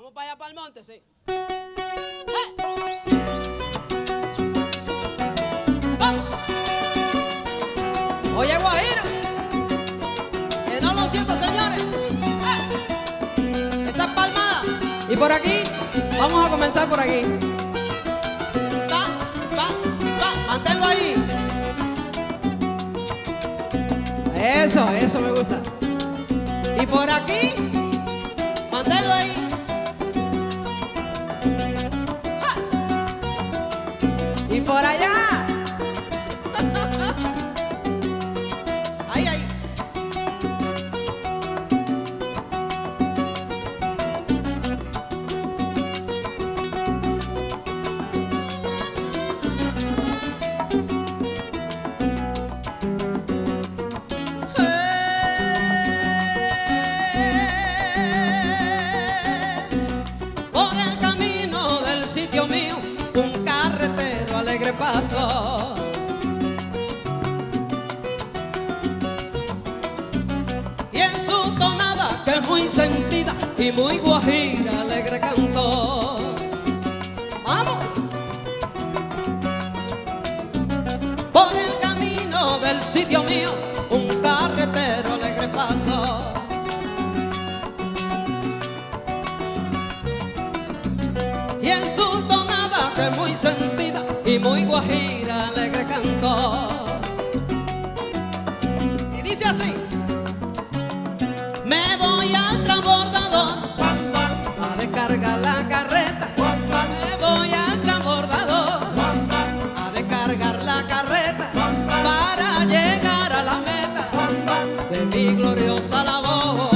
Vamos para allá, para el monte, sí. ¡Vamos! Oye, guajiro, que no lo siento, señores. Esta es palmada. Y por aquí, vamos a comenzar por aquí. Ta, ta, ta, manténlo ahí. Eso, eso me gusta. Y por aquí, manténlo ahí. ¡Ja! Y por allá. Ahí, ahí. Pasó. Y en su tonada, que es muy sentida y muy guajira, alegre cantó. ¡Vamos! Por el camino del sitio mío, un carretero alegre pasó. Y en su tonada, que es muy sentida y muy guajira, alegre cantó. Y dice así: me voy al transbordador a descargar la carreta. Me voy al transbordador a descargar la carreta para llegar a la meta de mi gloriosa labor.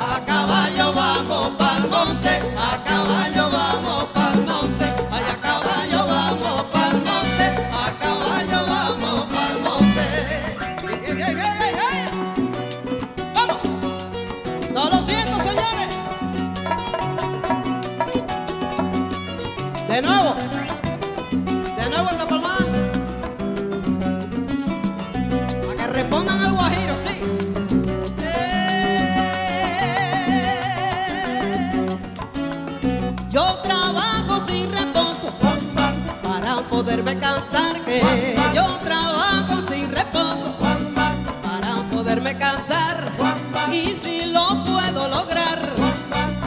A caballo vamos pa'l monte, a caballo vamos pa'l monte. De nuevo esa palmada, para que respondan al guajiro, sí. Yo trabajo sin reposo para poderme cansar, que yo trabajo sin reposo para poderme cansar, y si lo puedo lograr,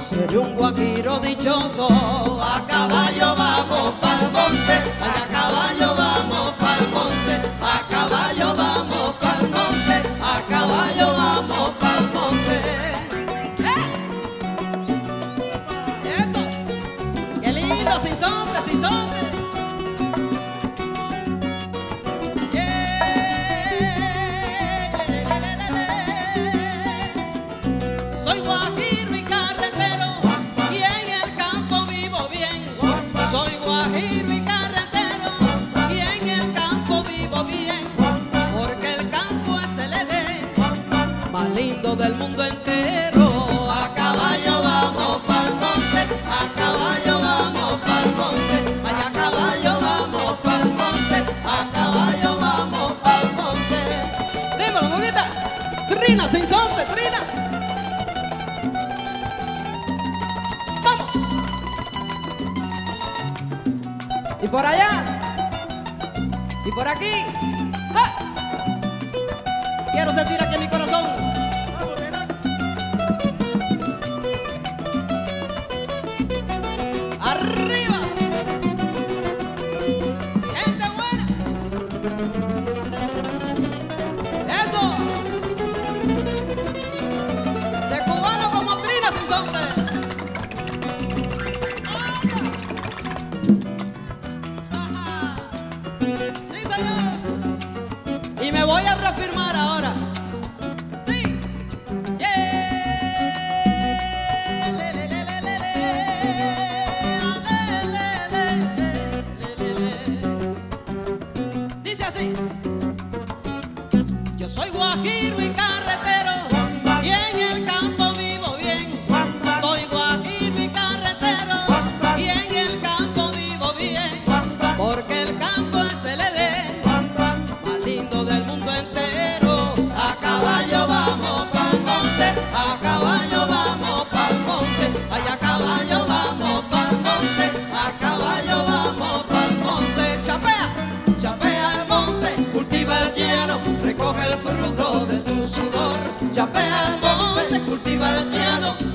seré un guajiro dichoso. A caballo vamos pa'l monte, a caballo vamos pa'l monte, a caballo vamos pa'l monte, a caballo vamos pa'l monte. ¡Eh! ¡Eso! ¡Qué lindo! ¡Si son, si son! Del mundo entero. A caballo vamos pa'l monte, a caballo vamos pa'l monte, allá a caballo vamos pa'l monte, a caballo vamos pa'l monte. Dímelo, Muguita. Trina sin sonte, trina. Vamos. Y por allá. Y por aquí. ¡Ja! Quiero sentir aquí en mi corazón. ¡Arriba! ¡Gente buena! ¡Eso! ¡Se cubano como Trina sin sonte! ¡Sí, señor! Y me voy a reafirmar ahora. sudor, chapea el monte, cultiva el llano.